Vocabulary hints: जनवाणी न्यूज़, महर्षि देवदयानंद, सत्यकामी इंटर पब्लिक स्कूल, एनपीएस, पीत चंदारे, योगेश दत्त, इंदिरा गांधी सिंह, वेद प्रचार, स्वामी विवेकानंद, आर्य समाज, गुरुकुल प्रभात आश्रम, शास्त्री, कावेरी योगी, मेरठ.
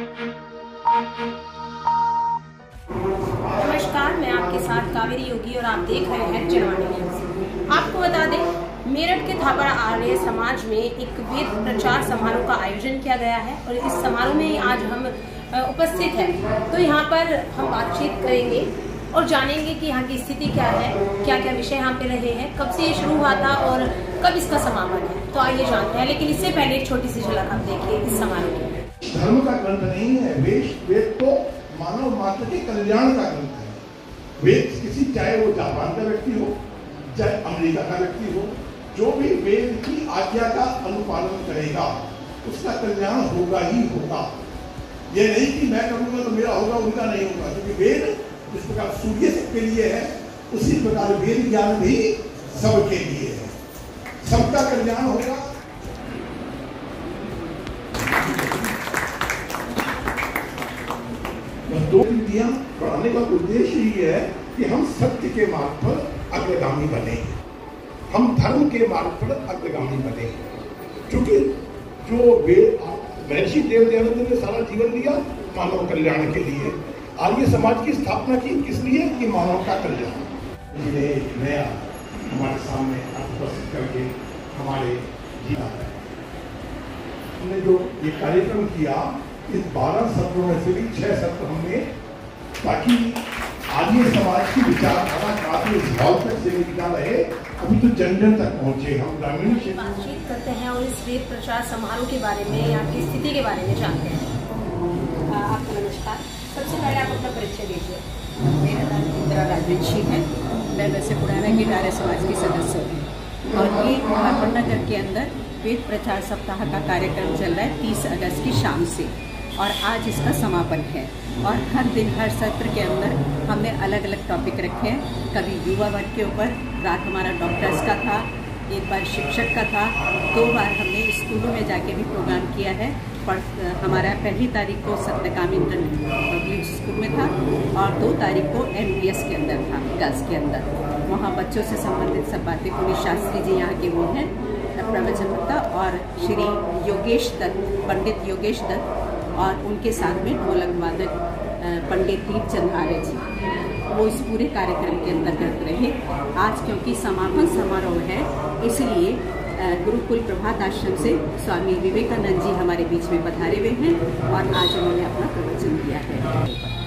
नमस्कार, मैं आपके साथ कावेरी योगी और आप देख रहे हैं जनवाणी न्यूज़। आपको बता दें, मेरठ के थापड़ा आर्य समाज में एक वेद प्रचार समारोह का आयोजन किया गया है और इस समारोह में आज हम उपस्थित हैं। तो यहाँ पर हम बातचीत करेंगे और जानेंगे कि यहाँ की स्थिति क्या है, क्या क्या विषय यहाँ पे रहे हैं, कब से ये शुरू हुआ था और कब इसका समापन है। तो आइए जानते हैं, लेकिन इससे पहले एक छोटी सी झलक आप देखिए इस समारोह की। धर्म का ग्रंथ नहीं है वेद, तो मानव मात्र के कल्याण का ग्रंथ है। वेद किसी, चाहे वो जापान का व्यक्ति हो, चाहे अमेरिका का व्यक्ति हो, जो भी वेद की आज्ञा का अनुपालन करेगा उसका कल्याण होगा ही होगा। ये नहीं कि मैं करूंगा तो मेरा होगा, उनका नहीं होगा। क्योंकि वेद जिस प्रकार सूर्य सबके लिए है, उसी प्रकार वेद ज्ञान भी सबके लिए है, सबका कल्याण होगा। दो विधियां पढ़ाने का उद्देश्य ये है कि हम सत्य के मार्ग पर अग्रगामी बने, हम धर्म के मार्ग पर अग्रगामी बने। क्योंकि जो वेद, महर्षि देवदयानंद ने सारा जीवन दिया मानव कल्याण के लिए। आर्य समाज की स्थापना की किस लिए? कि मानव का कल्याण। एक नया हमारे सामने उपस्थित करके हमारे जीवन है। हमने जो ये कार्यक्रम किया, इस 12 सत्रों में से भी 6 सत्र हमने, ताकि आर्य समाज की विचारधारा काफी हॉल तक सीमित न रहे, अभी तो जन जन तक पहुँचे। हम ग्रामीण क्षेत्र में बातचीत करते हैं और इस वेद प्रचार समारोह के बारे में, यहाँ की स्थिति के बारे में जानते हैं। आपको नमस्कार। सबसे पहले आप अपना परिचय दीजिए। मेरा नाम इंदिरा गांधी सिंह है। मैं वैसे पुराना की आर्य समाज की सदस्य हूँ और ये नगर के अंदर वेद प्रचार सप्ताह का कार्यक्रम चल रहा है 30 अगस्त की शाम से, और आज इसका समापन है। और हर दिन हर सत्र के अंदर हमने अलग अलग टॉपिक रखे हैं। कभी युवा वर्ग के ऊपर, रात हमारा डॉक्टर्स का था, एक बार शिक्षक का था, 2 बार हमने स्कूलों में जाके भी प्रोग्राम किया है। हमारा पहली तारीख को सत्यकामी इंटर पब्लिक स्कूल में था और 2 तारीख को एनपीएस के अंदर था, क्लास के अंदर। वहाँ बच्चों से संबंधित सब बातें पूरी, शास्त्री जी यहाँ के वो हैं प्रवचनकर्ता, और श्री योगेश दत्त, पंडित योगेश दत्त, और उनके साथ में ढोलक वादक पंडित पीत चंदारे जी, वो इस पूरे कार्यक्रम के अंतर्गत रहे। आज क्योंकि समापन समारोह है, इसलिए गुरुकुल प्रभात आश्रम से स्वामी विवेकानंद जी हमारे बीच में पधारे हुए हैं और आज उन्होंने अपना प्रवचन दिया है।